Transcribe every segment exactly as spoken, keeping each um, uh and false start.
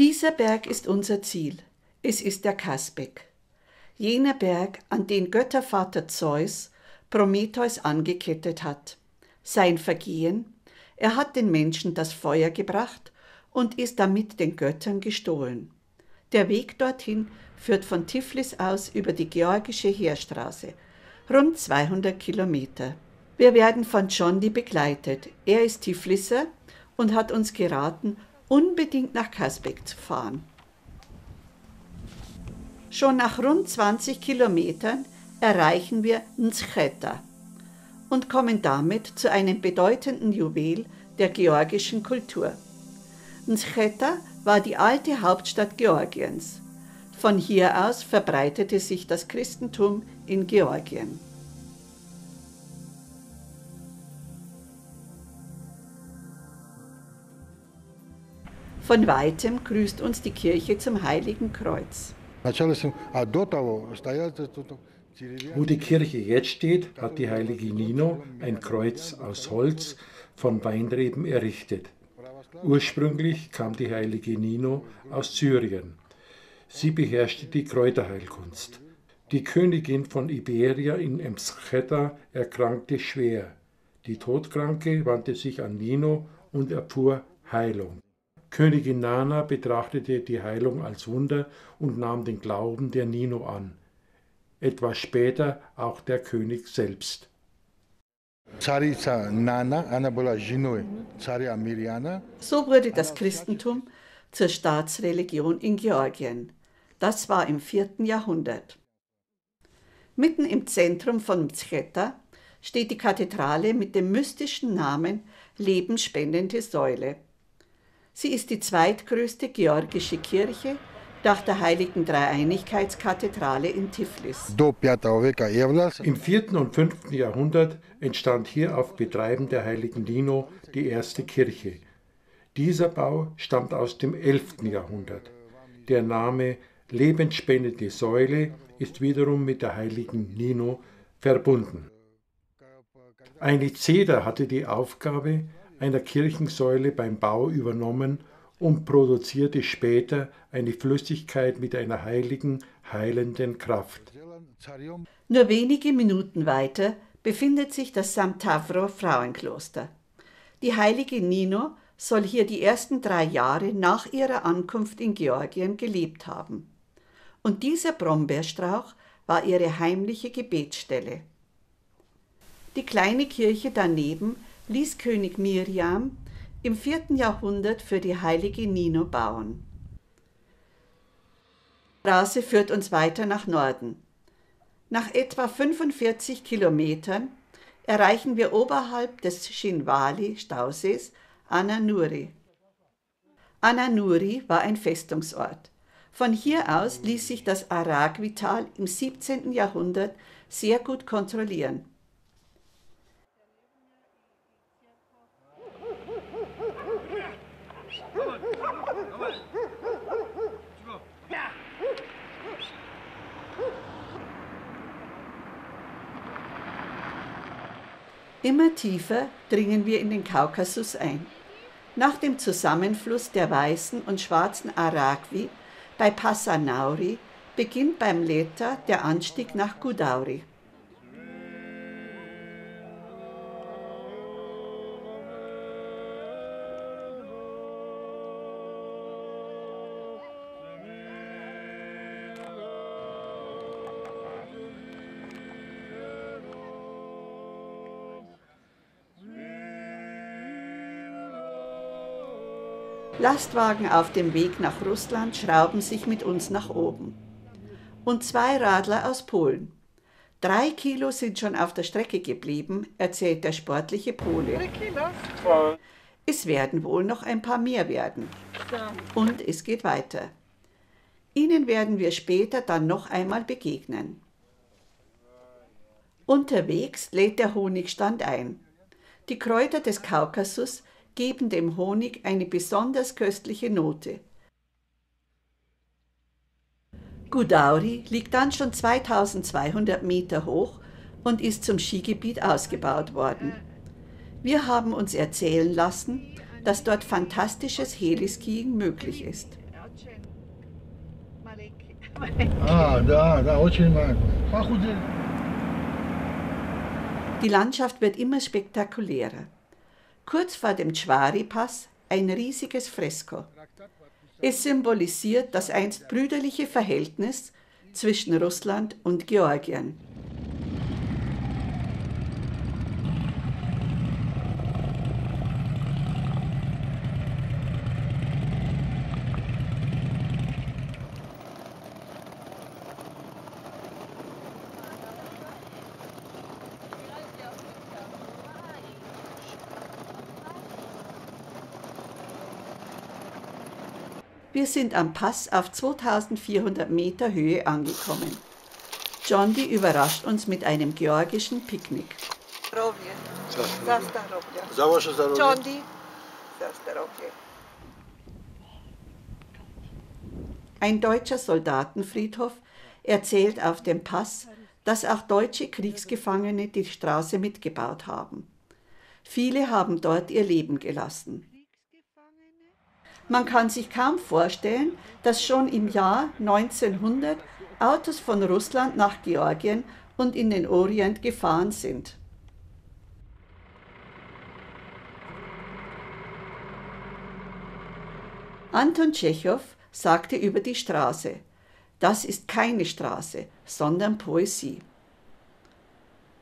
Dieser Berg ist unser Ziel. Es ist der Kasbek, jener Berg, an den Göttervater Zeus Prometheus angekettet hat. Sein Vergehen, er hat den Menschen das Feuer gebracht und ist damit den Göttern gestohlen. Der Weg dorthin führt von Tiflis aus über die Georgische Heerstraße, rund zweihundert Kilometer. Wir werden von Dschondi begleitet. Er ist Tiflisser und hat uns geraten, unbedingt nach Kasbek zu fahren. Schon nach rund zwanzig Kilometern erreichen wir Mzcheta und kommen damit zu einem bedeutenden Juwel der georgischen Kultur. Mzcheta war die alte Hauptstadt Georgiens. Von hier aus verbreitete sich das Christentum in Georgien. Von weitem grüßt uns die Kirche zum Heiligen Kreuz. Wo die Kirche jetzt steht, hat die Heilige Nino ein Kreuz aus Holz von Weinreben errichtet. Ursprünglich kam die Heilige Nino aus Syrien. Sie beherrschte die Kräuterheilkunst. Die Königin von Iberia in Mzcheta erkrankte schwer. Die Todkranke wandte sich an Nino und erfuhr Heilung. Königin Nana betrachtete die Heilung als Wunder und nahm den Glauben der Nino an. Etwas später auch der König selbst. So wurde das Christentum zur Staatsreligion in Georgien. Das war im vierten Jahrhundert. Mitten im Zentrum von Mzcheta steht die Kathedrale mit dem mystischen Namen Lebensspendende Säule. Sie ist die zweitgrößte georgische Kirche nach der heiligen Dreieinigkeitskathedrale in Tiflis. Im vierten und fünften Jahrhundert entstand hier auf Betreiben der heiligen Nino die erste Kirche. Dieser Bau stammt aus dem elften Jahrhundert. Der Name Lebensspendende Säule ist wiederum mit der heiligen Nino verbunden. Eine Zeder hatte die Aufgabe einer Kirchensäule beim Bau übernommen und produzierte später eine Flüssigkeit mit einer heiligen, heilenden Kraft. Nur wenige Minuten weiter befindet sich das Samtavro Frauenkloster. Die heilige Nino soll hier die ersten drei Jahre nach ihrer Ankunft in Georgien gelebt haben. Und dieser Brombeerstrauch war ihre heimliche Gebetsstelle. Die kleine Kirche daneben ließ König Miriam im vierten Jahrhundert für die heilige Nino bauen. Die Straße führt uns weiter nach Norden. Nach etwa fünfundvierzig Kilometern erreichen wir oberhalb des Shinwali-Stausees Ananuri. Ananuri war ein Festungsort. Von hier aus ließ sich das Aragvital im siebzehnten Jahrhundert sehr gut kontrollieren. Immer tiefer dringen wir in den Kaukasus ein. Nach dem Zusammenfluss der weißen und schwarzen Aragvi bei Passanauri beginnt beim Leta der Anstieg nach Gudauri. Lastwagen auf dem Weg nach Russland schrauben sich mit uns nach oben. Und zwei Radler aus Polen. Drei Kilo sind schon auf der Strecke geblieben, erzählt der sportliche Pole. Es werden wohl noch ein paar mehr werden. Und es geht weiter. Ihnen werden wir später dann noch einmal begegnen. Unterwegs lädt der Honigstand ein. Die Kräuter des Kaukasus geben dem Honig eine besonders köstliche Note. Gudauri liegt dann schon zweitausendzweihundert Meter hoch und ist zum Skigebiet ausgebaut worden. Wir haben uns erzählen lassen, dass dort fantastisches Heliskiing möglich ist. Die Landschaft wird immer spektakulärer. Kurz vor dem Tschwaripass ein riesiges Fresko. Es symbolisiert das einst brüderliche Verhältnis zwischen Russland und Georgien. Wir sind am Pass auf zweitausendvierhundert Meter Höhe angekommen. Dschondi überrascht uns mit einem georgischen Picknick. Ein deutscher Soldatenfriedhof erzählt auf dem Pass, dass auch deutsche Kriegsgefangene die Straße mitgebaut haben. Viele haben dort ihr Leben gelassen. Man kann sich kaum vorstellen, dass schon im Jahr neunzehnhundert Autos von Russland nach Georgien und in den Orient gefahren sind. Anton Tschechow sagte über die Straße: Das ist keine Straße, sondern Poesie.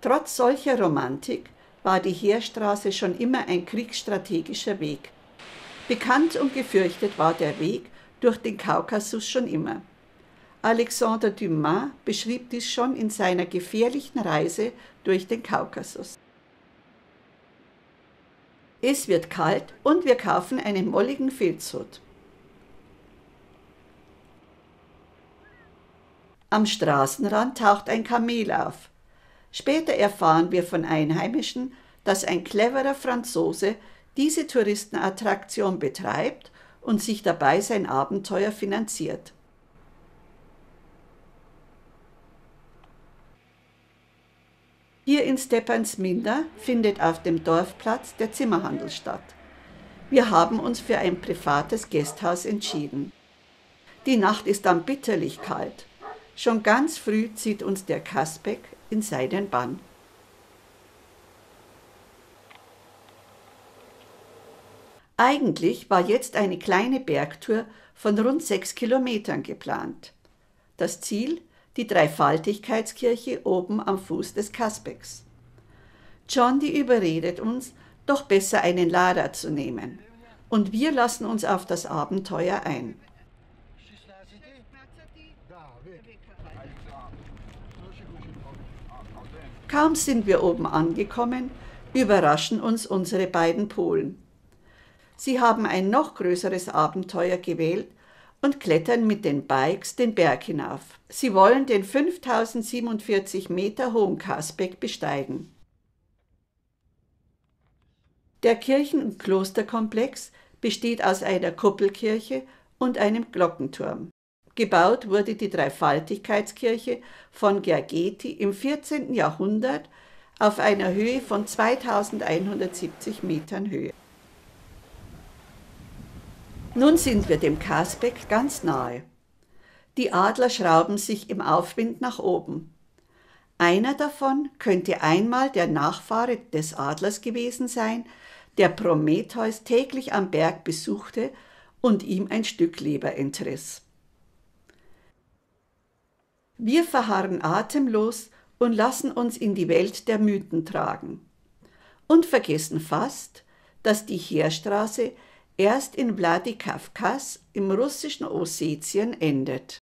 Trotz solcher Romantik war die Heerstraße schon immer ein kriegsstrategischer Weg. Bekannt und gefürchtet war der Weg durch den Kaukasus schon immer. Alexandre Dumas beschrieb dies schon in seiner gefährlichen Reise durch den Kaukasus. Es wird kalt und wir kaufen einen molligen Filzhut. Am Straßenrand taucht ein Kamel auf. Später erfahren wir von Einheimischen, dass ein cleverer Franzose diese Touristenattraktion betreibt und sich dabei sein Abenteuer finanziert. Hier in Stepandsminda findet auf dem Dorfplatz der Zimmerhandel statt. Wir haben uns für ein privates Gasthaus entschieden. Die Nacht ist dann bitterlich kalt. Schon ganz früh zieht uns der Kasbek in seinen Bann. Eigentlich war jetzt eine kleine Bergtour von rund sechs Kilometern geplant. Das Ziel, die Dreifaltigkeitskirche oben am Fuß des Kasbeks. Dschondi überredet uns, doch besser einen Lader zu nehmen. Und wir lassen uns auf das Abenteuer ein. Kaum sind wir oben angekommen, überraschen uns unsere beiden Polen. Sie haben ein noch größeres Abenteuer gewählt und klettern mit den Bikes den Berg hinauf. Sie wollen den fünftausendsiebenundvierzig Meter hohen Kasbek besteigen. Der Kirchen- und Klosterkomplex besteht aus einer Kuppelkirche und einem Glockenturm. Gebaut wurde die Dreifaltigkeitskirche von Gergeti im vierzehnten Jahrhundert auf einer Höhe von zweitausendeinhundertsiebzig Metern Höhe. Nun sind wir dem Kasbek ganz nahe. Die Adler schrauben sich im Aufwind nach oben. Einer davon könnte einmal der Nachfahre des Adlers gewesen sein, der Prometheus täglich am Berg besuchte und ihm ein Stück Leber entriss. Wir verharren atemlos und lassen uns in die Welt der Mythen tragen. Und vergessen fast, dass die Heerstraße erst in Vladikavkaz im russischen Ossetien endet.